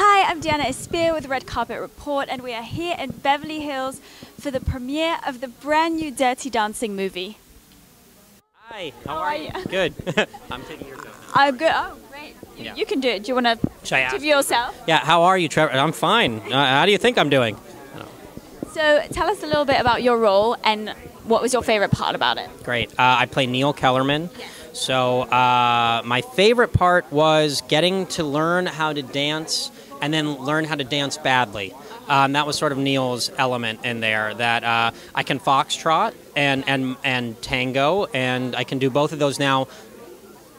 Hi, I'm Diana Espir with Red Carpet Report, and we are here in Beverly Hills for the premiere of the brand new Dirty Dancing movie. Hi, how are you? Good. I'm taking your job. I'm good. Oh, great. You can do it. Do you want to interview yourself? Yeah, how are you, Trevor? I'm fine. How do you think I'm doing? So tell us a little bit about your role and what was your favorite part about it? Great. I play Neil Kellerman. Yeah. So my favorite part was getting to learn how to dance and then learn how to dance badly. That was sort of Neil's element in there, that I can foxtrot and tango, and I can do both of those now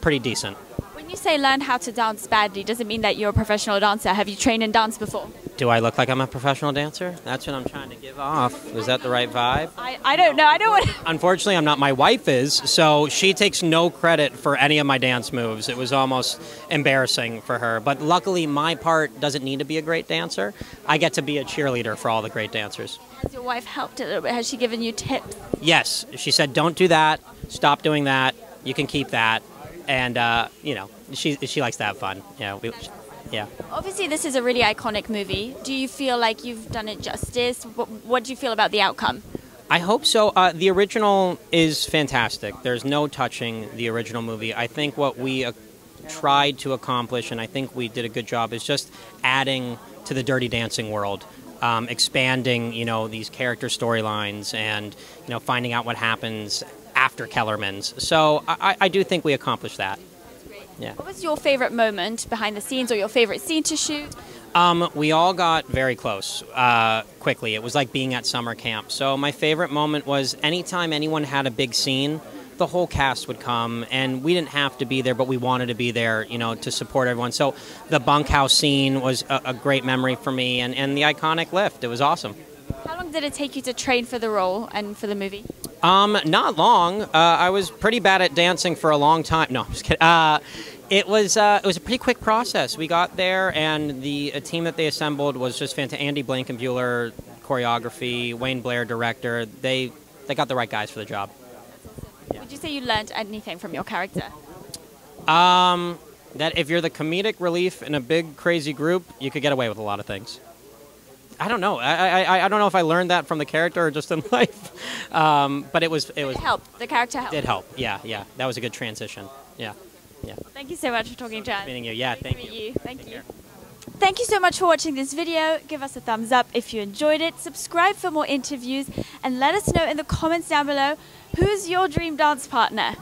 pretty decent. When you say learn how to dance badly, does it mean that you're a professional dancer? Have you trained in dance before? Do I look like I'm a professional dancer? That's what I'm trying to give off. Is that the right vibe? I don't know. I don't want to. Unfortunately, I'm not. My wife is, so she takes no credit for any of my dance moves. It was almost embarrassing for her. But luckily, my part doesn't need to be a great dancer. I get to be a cheerleader for all the great dancers. Has your wife helped a little bit? Has she given you tips? Yes. She said, don't do that. Stop doing that. You can keep that. And, you know, she likes to have fun. Yeah. Yeah. Obviously, this is a really iconic movie. Do you feel like you've done it justice? What do you feel about the outcome? I hope so. The original is fantastic. There's no touching the original movie. I think what we tried to accomplish, and I think we did a good job, is just adding to the Dirty Dancing world, expanding, you know, these character storylines and, you know, finding out what happens after Kellerman's. So I do think we accomplished that. Yeah. What was your favorite moment behind the scenes, or your favorite scene to shoot? We all got very close quickly. It was like being at summer camp. So my favorite moment was anytime anyone had a big scene, the whole cast would come, and we didn't have to be there, but we wanted to be there, you know, to support everyone. So the bunkhouse scene was a great memory for me, and the iconic lift. It was awesome. How long did it take you to train for the role and for the movie? Not long. I was pretty bad at dancing for a long time. No, I'm just kidding. It was a pretty quick process. We got there, and the team that they assembled was just fantastic. Andy Blankenbuehler, choreography, Wayne Blair, director. They got the right guys for the job. Yeah. Would you say you learned anything from your character? That if you're the comedic relief in a big, crazy group, you could get away with a lot of things. I don't know. I don't know if I learned that from the character or just in life, but it was helped. The character helped. Did help. Yeah, yeah. That was a good transition. Yeah, yeah. Well, thank you so much for talking, John. Meeting you. Yeah, thank you. Thank you. Thank you so much for watching this video. Give us a thumbs up if you enjoyed it. Subscribe for more interviews, and let us know in the comments down below who's your dream dance partner.